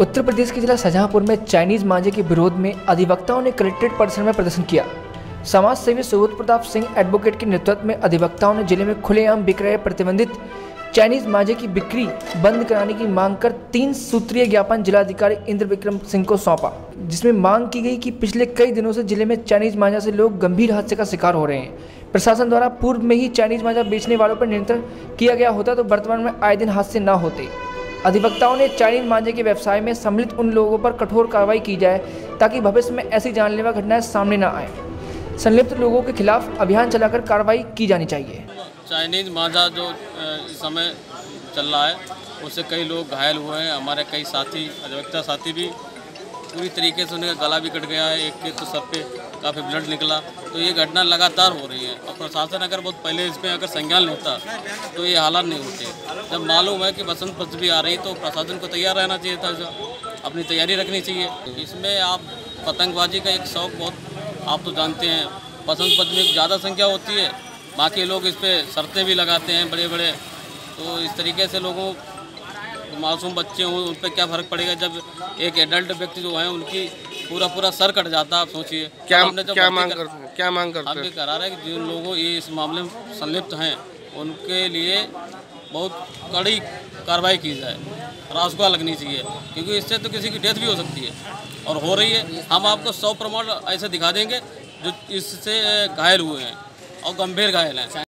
उत्तर प्रदेश के जिला शाहजहाँपुर में चाइनीज मांझे के विरोध में अधिवक्ताओं ने कलेक्ट्रेट परिसर में प्रदर्शन किया। समाज सेवी सुबोध प्रताप सिंह एडवोकेट के नेतृत्व में अधिवक्ताओं ने जिले में खुलेआम बिक रहे प्रतिबंधित चाइनीज मांझे की बिक्री बंद कराने की मांग कर 3 सूत्रीय ज्ञापन जिलाधिकारी इंद्र विक्रम सिंह को सौंपा, जिसमें मांग की गई कि पिछले कई दिनों से जिले में चाइनीज मांझा से लोग गंभीर हादसे का शिकार हो रहे हैं। प्रशासन द्वारा पूर्व में ही चाइनीज मांझा बेचने वालों पर नियंत्रण किया गया होता तो वर्तमान में आए दिन हादसे न होते। अधिवक्ताओं ने चाइनीज मांझे के व्यवसाय में सम्मिलित उन लोगों पर कठोर कार्रवाई की जाए ताकि भविष्य में ऐसी जानलेवा घटनाएं सामने न आए। संलिप्त लोगों के खिलाफ अभियान चलाकर कार्रवाई की जानी चाहिए। चाइनीज मांझा जो इस समय चल रहा है उससे कई लोग घायल हुए हैं। हमारे कई साथी अधिवक्ता साथी भी पूरी तरीके से उनका गला भी कट गया है, एक के तो सब पे काफ़ी ब्लड निकला। तो ये घटना लगातार हो रही है और प्रशासन अगर बहुत पहले इसमें अगर संज्ञान लेता तो ये हालात नहीं होते। जब मालूम है कि बसंत पदी भी आ रही तो प्रशासन को तैयार रहना चाहिए था, अपनी तैयारी रखनी चाहिए। इसमें आप पतंगबाजी का एक शौक बहुत आप तो जानते हैं, बसंत पदी में ज़्यादा संख्या होती है, बाकी लोग इस पर शर्तें भी लगाते हैं बड़े बड़े। तो इस तरीके से लोगों मासूम बच्चे हों उन पर क्या फ़र्क पड़ेगा जब एक एडल्ट व्यक्ति जो है उनकी पूरा सर कट जाता है। आप सोचिए क्या मांग करते हैं। हम ये करा रहे हैं कि जिन लोगों ये इस मामले में संलिप्त हैं उनके लिए बहुत कड़ी कार्रवाई की जाए, रासुका लगनी चाहिए, क्योंकि इससे तो किसी की डेथ भी हो सकती है और हो रही है। हम आपको 100 प्रमाण ऐसे दिखा देंगे जो इससे घायल हुए हैं और गंभीर घायल हैं।